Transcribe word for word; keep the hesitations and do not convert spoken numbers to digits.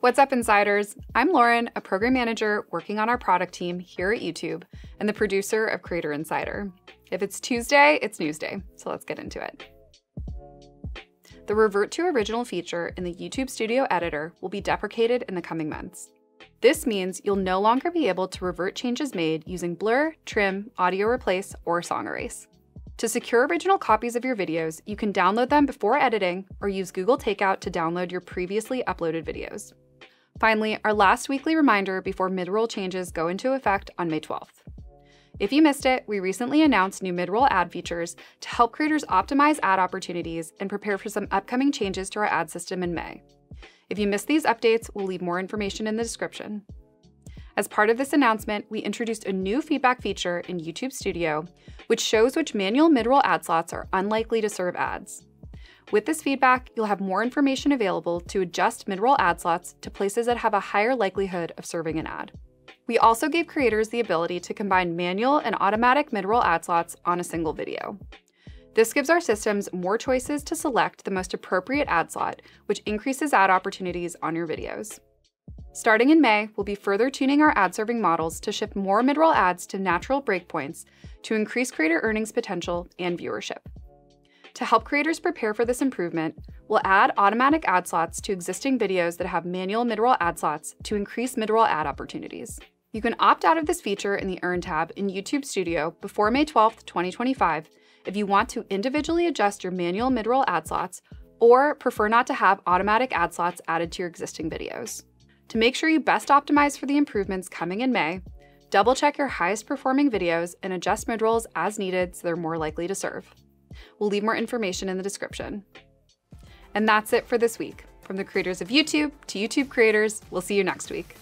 What's up, Insiders? I'm Lauren, a program manager working on our product team here at YouTube and the producer of Creator Insider. If it's Tuesday, it's Newsday, so let's get into it. The Revert to Original feature in the YouTube Studio Editor will be deprecated in the coming months. This means you'll no longer be able to revert changes made using blur, trim, audio replace, or song erase. To secure original copies of your videos, you can download them before editing or use Google Takeout to download your previously uploaded videos. Finally, our last weekly reminder before mid-roll changes go into effect on May twelfth. If you missed it, we recently announced new mid-roll ad features to help creators optimize ad opportunities and prepare for some upcoming changes to our ad system in May. If you missed these updates, we'll leave more information in the description. As part of this announcement, we introduced a new feedback feature in YouTube Studio, which shows which manual mid-roll ad slots are unlikely to serve ads. With this feedback, you'll have more information available to adjust mid-roll ad slots to places that have a higher likelihood of serving an ad. We also gave creators the ability to combine manual and automatic mid-roll ad slots on a single video. This gives our systems more choices to select the most appropriate ad slot, which increases ad opportunities on your videos. Starting in May, we'll be further tuning our ad serving models to shift more mid-roll ads to natural breakpoints to increase creator earnings potential and viewership. To help creators prepare for this improvement, we'll add automatic ad slots to existing videos that have manual mid-roll ad slots to increase mid-roll ad opportunities. You can opt out of this feature in the Earn tab in YouTube Studio before May twelfth, twenty twenty-five, if you want to individually adjust your manual mid-roll ad slots or prefer not to have automatic ad slots added to your existing videos. To make sure you best optimize for the improvements coming in May, double check your highest performing videos and adjust mid-rolls as needed so they're more likely to serve. We'll leave more information in the description. And that's it for this week. From the creators of YouTube to YouTube creators, we'll see you next week.